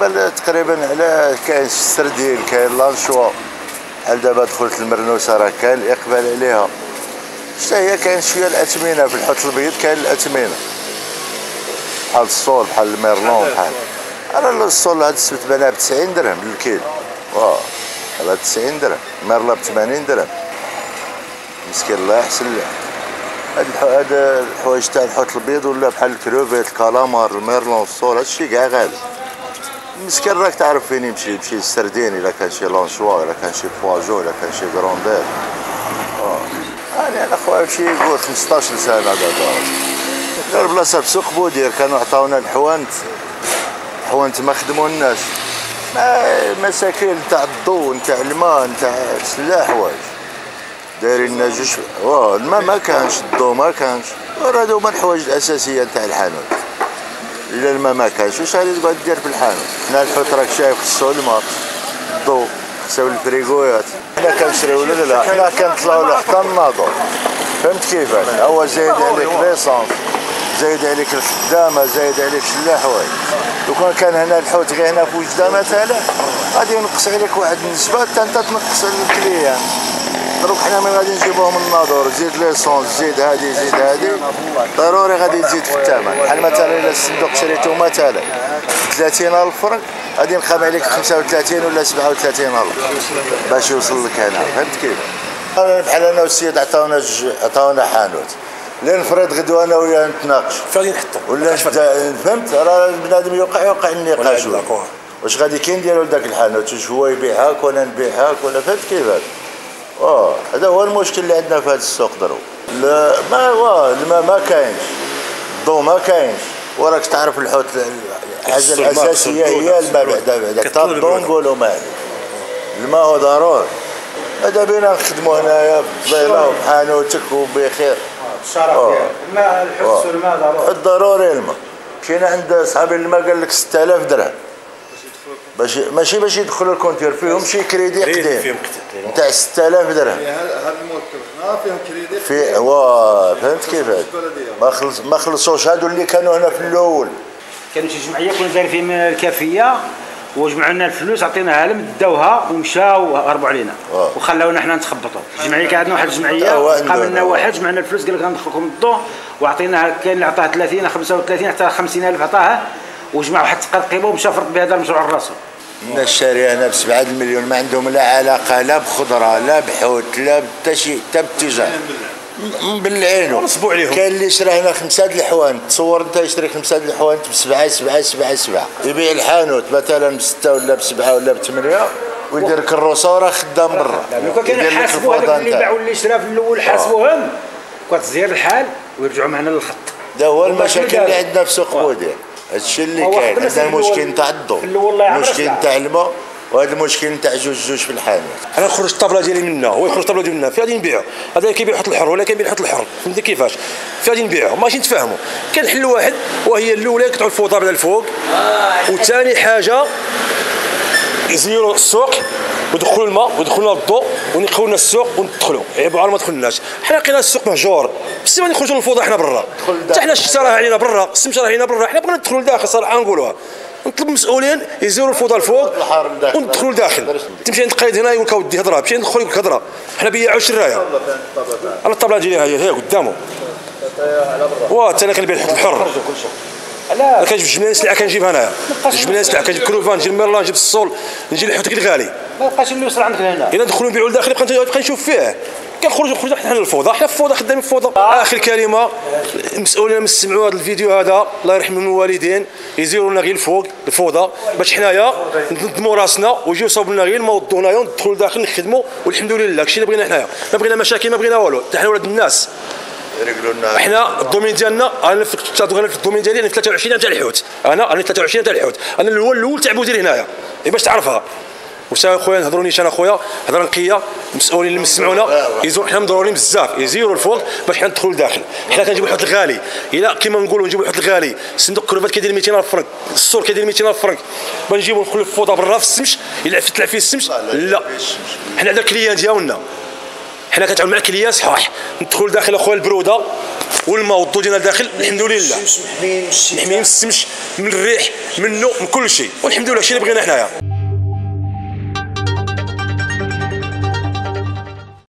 قبل تقريبا على كاين السردين كاين لانشوا بحال دابا دخلت المرنوسه راه كاين الاقبال عليها، حتى هي كاين شويه الاثمنه في الحوت الابيض، كاين الاثمنه بحال الصول بحال الميرلون بحال راه الصول هذا السبت بانها ب 90 درهم للكيلو، واه على 90 درهم، الميرلا ب 80 درهم، مسكين الله يحسن له. هاد الحوايج تاع الحوت الابيض ولا بحال الكروفيت الكالامار الميرلون الصول هادشي كاع غالي، مسكين راك تعرف فين يمشي، يمشي للسردين الا كان شي لونشوا الا كان شي فواجو الا كان شي كروندير. يعني انا خويا شي يقول 15 سنه دابا غير بلاصه في سوق بودير كانوا عطاونا الحوانت، الحوانت ما خدمولناش، مساكين تاع الضو نتاع الماء نتاع سلا حوايج دايرين لنا جوج، واه الماء ما كانش الضو ما كانش، راه هادو هما الحوايج الاساسيه نتاع الحانوت، الا الماء ما كانش واش غادي تقعد دير في الحانوت؟ حنا الحوت راك شايف خصو الماء الضو خصو الفريغويات، حنا كنشريو لا لا حنا كنطلعو لحتى الناظور، فهمت كيفاش؟ هو زايد عليك ليسونس زايد عليك الخدامه زايد عليك شلا حوايج، لو كان هنا الحوت غير هنا في وجده مثلا غادي ينقص عليك واحد النسبه حتى انت تنقص على الكليان. دروك حنا من غادي نجيبوه من الناظور زيد ليسونس زيد هادي زيد هادي ضروري غادي تزيد في الثمن، بحال مثلا الا الصندوق شريته مثلا 30000 فرنك غادي نخام عليك 35 ولا 37000 باش يوصل لك هنا، فهمت كيف؟ بحال انا والسيد عطاونا عطاونا حانوت لنفرض غدوه انا وياه نتناقش فين نحطو ولا فهمت، راه البنادم يوقع النقاش واش غادي كي نديرو لذاك الحانوت، واش هو يبيعهاك ولا نبيعهاك ولا فهمت كيفاش؟ هذا هو المشكل اللي عندنا في هذا السوق دروك، لا ما هو الماء ما كاينش الضو ما كاينش، وراك تعرف الحوت الحاجه الاساسيه هي الماء، بعدا حتى الضو نقولوا مالي الماء هو ضروري، هذا بينا نخدموا هنايا بالليله وبحانوتك وبخير الشرف يعني الماء الحس والماء ضروري ضروري الماء. مشينا عند صحابي الماء قال لك 6000 درهم باش ماشي باش يدخلوا الكونتير فيهم شي كريدي قديم تاع 6000 درهم، هذا المركب هنا فيهم كريدي في واه فهمت كيفاش؟ ما خلصوش هادو اللي كانوا هنا في الاول، كانوا شي جمعيه كنا دارفين الكافيه وجمعوا لنا الفلوس عطيناها لهم داوها ومشاو هربوا علينا وخلاونا حنا نتخبطوا، الجمعيه كان عندنا واحد الجمعيه قابلنا واحد جمعنا الفلوس قال لك غندخلكم الضو وعطيناها، كاين اللي عطاه 30 35 حتى 50000 عطاها وجمع واحد التقريبه ومشى فرط بهذا المشروع الراسو. الناس شاريه هنا ب 7 المليون ما عندهم لا علاقه لا بخضره لا بحوت لا حتى شي حتى بالتجاره بالعينو ونصبوا عليهم. كاين اللي شرا هنا 5 د الحوانت، تصور انت يشري 5 د الحوانت ب 7 7 7 7 يبيع الحانوت مثلا ب 6 ولا ب 7 ولا ب 8 ويدير كروسه وراه خدام برا. لو كان حاسبوا هذوك اللي باعوا اللي شرا في الاول حاسبوهم كتزير الحال ويرجعوا معنا للخط. هذا هو المشاكل اللي عندنا في سوق بودير. هادشي اللي كاين، هذا المشكل تاع الضو المشكل تاع الماء وهذا المشكل تاع جوج في الحانوت. انا نخرج الطابله ديالي منا هو يخرج الطابله ديالنا فين غادي نبيعو؟ هذا كيبيع حط الحر ولا كيبيع حط الحر، فهمتي كيفاش؟ فين غادي نبيعو؟ ماشي نتفاهموا. كاين حل واحد وهي الاولى يقطعوا الفوطه على الفوق، وثاني حاجه يزيروا السوق ودخلوا الماء ودخلوا الضوء ونقيو لنا السوق وندخلوا، عباره ما دخلناش، حنا لقينا السوق مهجور، بس ما نخرجوا الفوضى حنا برا، حتى حنا الشتا راه علينا برا، السمسه راه علينا برا، حنا بغينا ندخلوا لداخل صراحه نقولوها، نطلب مسؤولين يزيروا الفوضى الفوق وندخلوا لداخل، تمشي عند القايد هنا يقول لك اودي هضره، تمشي عند الخو يقول لك هضره، حنا بياعوا شرايه، على الطابله ديالي هي قدامه، واه حتى انا كنبيع الحوت الحر. لا كنجيب جميع السلعه كنجيبها انايا، جميع السلعه كنجيب كروفان نجيب ميرلان نجيب الصول نجيب الحوت الغالي ما بقاش اللي يوصل عندك هنا، الا ندخلوا نبيعوا لداخل بقى نشوف فيه كنخرجوا حتى حنا الفوضى، حنا الفوضى خدامين الفوضى. اخر كلمه المسؤولين اللي سمعوا هذا الفيديو هذا الله يرحمهم الوالدين يزيروا لنا غير الفوق الفوضى باش حنايا ننظموا راسنا ويجيو يصاوبوا لنا غير الماء والضو هنايا وندخلوا لداخل نخدموا والحمد لله داكشي اللي بغينا حنايا، ما بغينا مشاكل ما بغينا والو، حتى حنا ولاد الناس احنا الدومين ديالنا انا في الدومين ديالي انا 23 تاع الحوت، انا 23 تاع الحوت، انا الاول تاع بودير هنايا باش تعرفها. وسا خويا نهضروا نيشان انا خويا هضره نقيه، المسؤولين اللي مسمعونا يزوروا حنا مضرورين بزاف يزيروا الفوق باش حنا ندخلوا لداخل، حنا كنجيبوا الحوت الغالي الا كيما نقولوا نجيبوا الحوت الغالي، صندوق الكروفات كيدير 200000 فرنك، السور كيدير 200000 فرنك، بنجيبوا نخلوا الفوطه برا في السمش يلعب تلعب فيه السمش، لا حنا على الكليان ديالنا حنا كنتعاملوا مع الكليان صحاح، ندخلوا داخل اخويا البروده والماء والضو ديالنا داخل الحمد لله، محميين من الشمس، من الريح، منه، من كل شيء، والحمد لله هادشي اللي بغينا حنايا.